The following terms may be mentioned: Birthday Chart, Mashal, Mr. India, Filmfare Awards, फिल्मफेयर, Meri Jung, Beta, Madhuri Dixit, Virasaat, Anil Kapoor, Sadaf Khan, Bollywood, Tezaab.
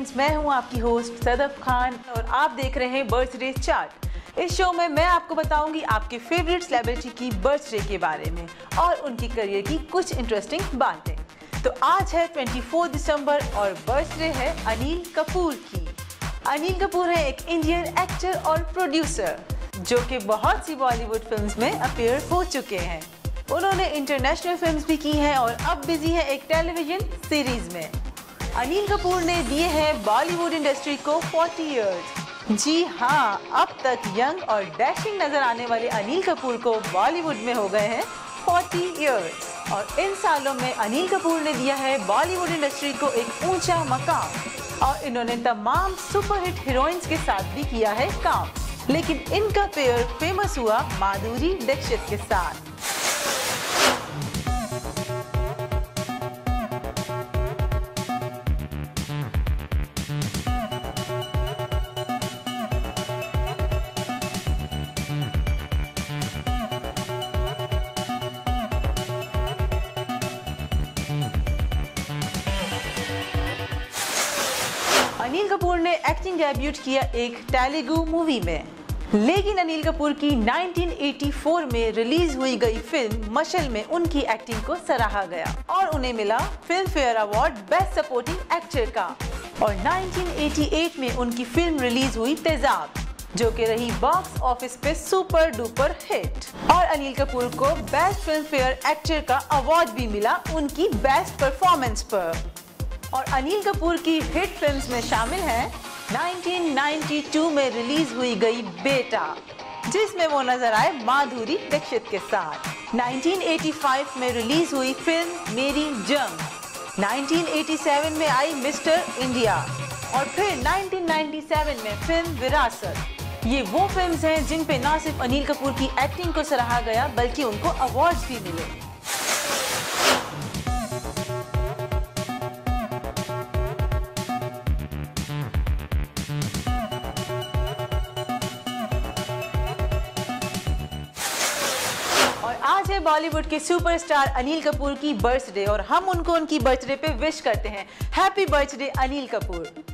Friends, मैं हूं आपकी होस्ट सदफ खान और आप देख रहे हैं बर्थडे चार्ट। इस शो में मैं आपको बताऊंगी आपके फेवरेट सेलिब्रिटी की बर्थडे के बारे में और उनके करियर की कुछ इंटरेस्टिंग बातें। तो आज है 24 दिसंबर और बर्थडे है अनिल कपूर की। अनिल कपूर है एक इंडियन एक्टर और प्रोड्यूसर जो कि बहुत सी बॉलीवुड फिल्म्स में अपीयर हो चुके हैं। उन्होंने इंटरनेशनल फिल्म्स भी की हैं और अब बिजी है एक टेलीविजन सीरीज में। अनिल कपूर ने दिए हैं बॉलीवुड इंडस्ट्री को 40 इयर्स। जी हाँ, अब तक यंग और डैशिंग नजर आने वाले अनिल कपूर को बॉलीवुड में हो गए हैं 40 इयर्स और इन सालों में अनिल कपूर ने दिया है बॉलीवुड इंडस्ट्री को एक ऊंचा मकाम और इन्होंने तमाम सुपरहिट हीरोइंस के साथ भी किया है काम। लेकिन इनका पेयर फेमस हुआ माधुरी दीक्षित के साथ। अनिल कपूर ने एक्टिंग डेब्यूट किया एक तेलुगु मूवी में, लेकिन अनिल कपूर की 1984 में रिलीज हुई गई फिल्म मशल में उनकी एक्टिंग को सराहा गया और उन्हें मिला फिल्मफेयर award best supporting actor का। और 1988 में उनकी फिल्म रिलीज हुई तेजाब जो कि रही बॉक्स ऑफिस पे सुपर डुपर हिट और अनिल कपूर को बेस्ट फिल्मफेयर एक्टर का अवार्ड भी मिला उनकी बेस्ट परफॉर्मेंस पर। और अनिल कपूर की हिट फिल्म्स में शामिल हैं 1992 में रिलीज हुई गई बेटा, जिसमें वो नजर आए माधुरी दीक्षित के साथ। 1985 में रिलीज हुई फिल्म मेरी जंग, 1987 में आई मिस्टर इंडिया और फिर 1997 में फिल्म विरासत। ये वो फिल्म्स हैं जिन पे ना सिर्फ अनिल कपूर की एक्टिंग को सराहा गया बल्कि उनको अवार्ड्स भी मिले। आज है बॉलीवुड के सुपरस्टार अनिल कपूर की बर्थडे और हम उनको उनकी बर्थडे पे विश करते हैं हैप्पी बर्थडे अनिल कपूर।